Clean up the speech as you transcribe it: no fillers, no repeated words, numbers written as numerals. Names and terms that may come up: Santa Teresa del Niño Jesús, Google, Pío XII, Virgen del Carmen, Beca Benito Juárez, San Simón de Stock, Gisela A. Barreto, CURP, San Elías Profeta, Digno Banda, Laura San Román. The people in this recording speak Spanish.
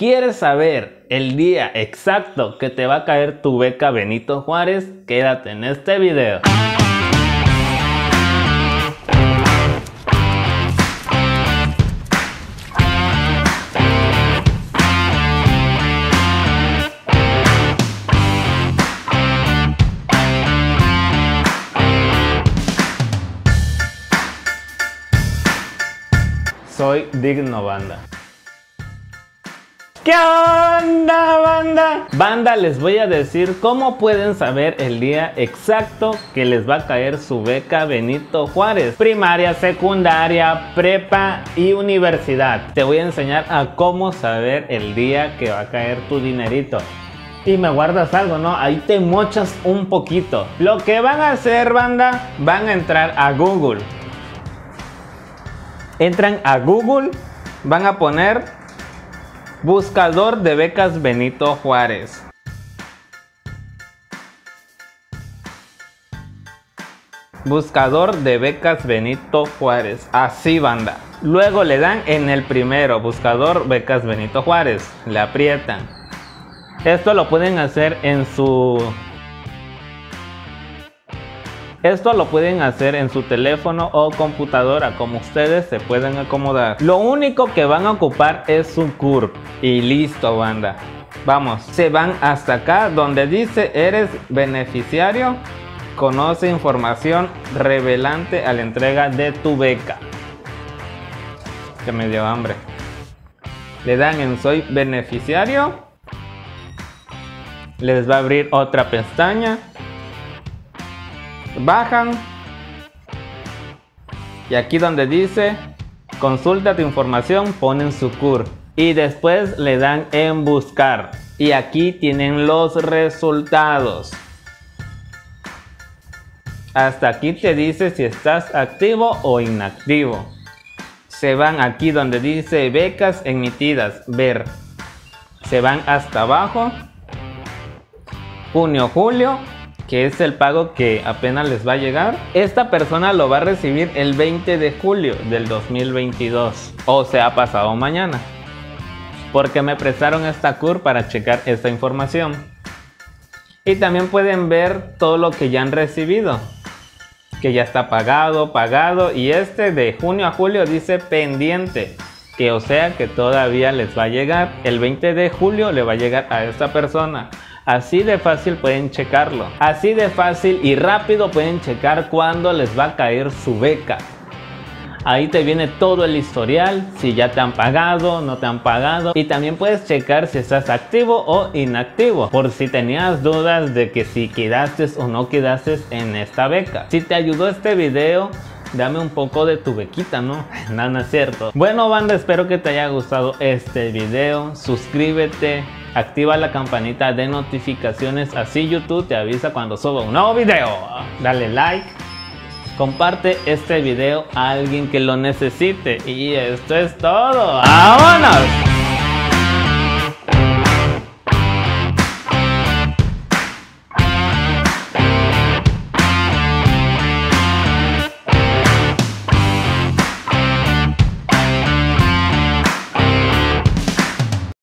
¿Quieres saber el día exacto que te va a caer tu beca Benito Juárez? Quédate en este video. Soy Digno Banda. ¿Qué onda, banda? Banda, les voy a decir cómo pueden saber el día exacto que les va a caer su beca Benito Juárez. Primaria, secundaria, prepa y universidad. Te voy a enseñar a cómo saber el día que va a caer tu dinerito. Y me guardas algo, ¿no? Ahí te mochas un poquito. Lo que van a hacer, banda, van a entrar a Google. Entran a Google, van a poner buscador de becas Benito Juárez. Buscador de becas Benito Juárez, así, banda. Luego le dan en el primero, buscador becas Benito Juárez, le aprietan. Esto lo pueden hacer en su teléfono o computadora, como ustedes se puedan acomodar. Lo único que van a ocupar es su CURP. Y listo, banda. Vamos, se van hasta acá donde dice eres beneficiario. Conoce información relevante a la entrega de tu beca. Que me dio hambre. Le dan en soy beneficiario. Les va a abrir otra pestaña. Bajan y aquí donde dice consulta tu información ponen su CURP y después le dan en buscar y aquí tienen los resultados. Hasta aquí te dice si estás activo o inactivo. Se van aquí donde dice becas emitidas, ver, se van hasta abajo, junio, julio, que es el pago que apenas les va a llegar. Esta persona lo va a recibir el 20 de julio del 2022. O sea, pasado mañana. Porque me prestaron esta CURP para checar esta información. Y también pueden ver todo lo que ya han recibido. Que ya está pagado, pagado. Y este de junio a julio dice pendiente. Que o sea que todavía les va a llegar. El 20 de julio le va a llegar a esta persona. Así de fácil pueden checarlo. Así de fácil y rápido pueden checar cuándo les va a caer su beca. Ahí te viene todo el historial, si ya te han pagado, no te han pagado. Y también puedes checar si estás activo o inactivo, por si tenías dudas de que si quedaste o no quedaste en esta beca. Si te ayudó este video, dame un poco de tu bequita, ¿no? No, no es cierto. Bueno, banda, espero que te haya gustado este video. Suscríbete. Activa la campanita de notificaciones, así YouTube te avisa cuando suba un nuevo video. Dale like, comparte este video a alguien que lo necesite. Y esto es todo. ¡Vámonos!